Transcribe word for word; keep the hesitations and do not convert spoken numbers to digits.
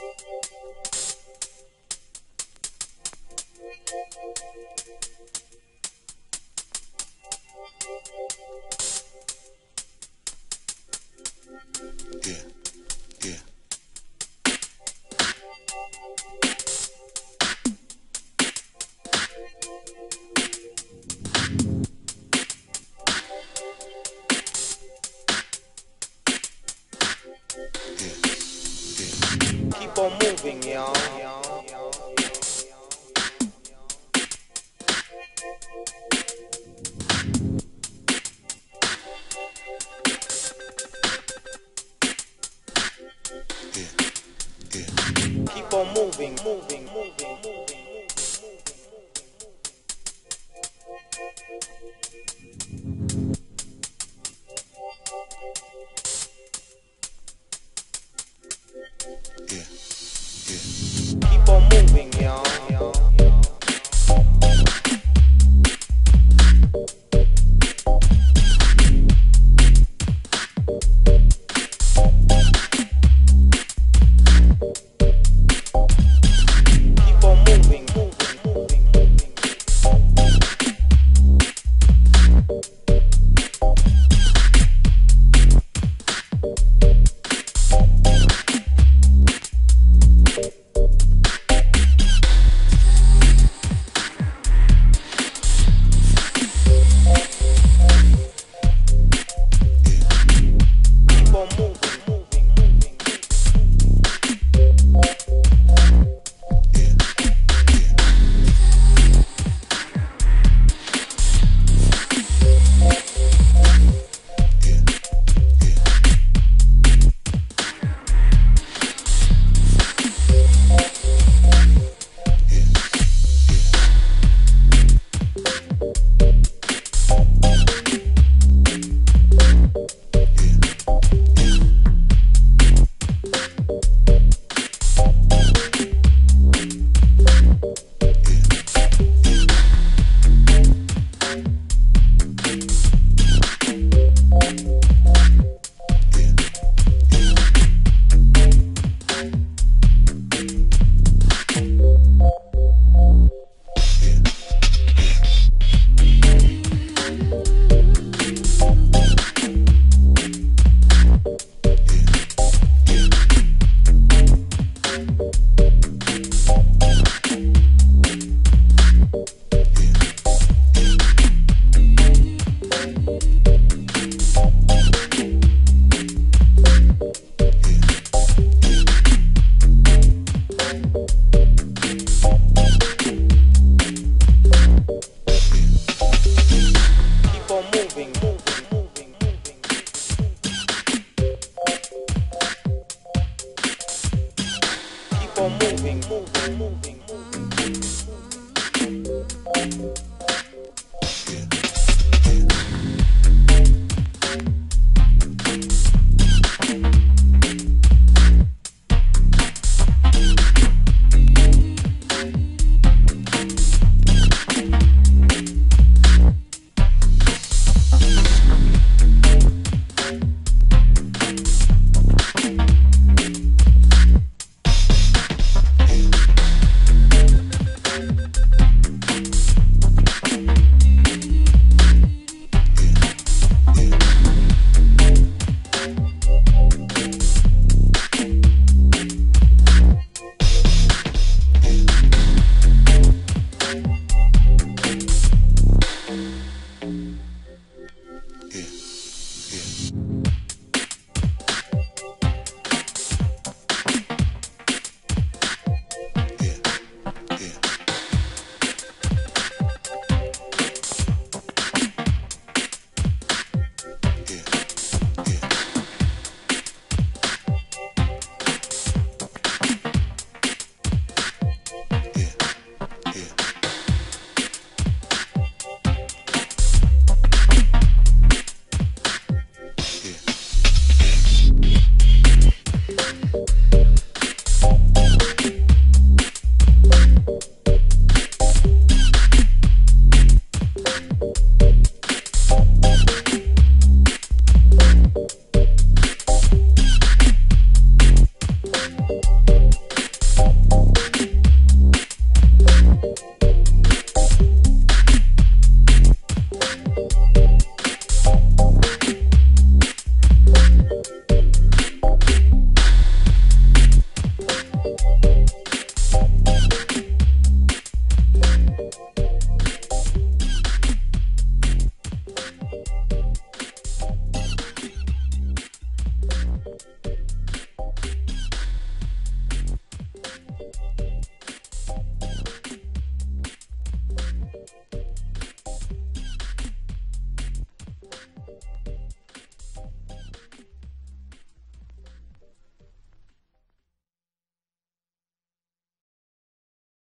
Keep on moving, y'all. Yeah, yeah. Keep on moving, moving, moving, moving. Keep on moving, y'all. Keep on moving, moving, moving, moving. Keep on moving, moving, moving.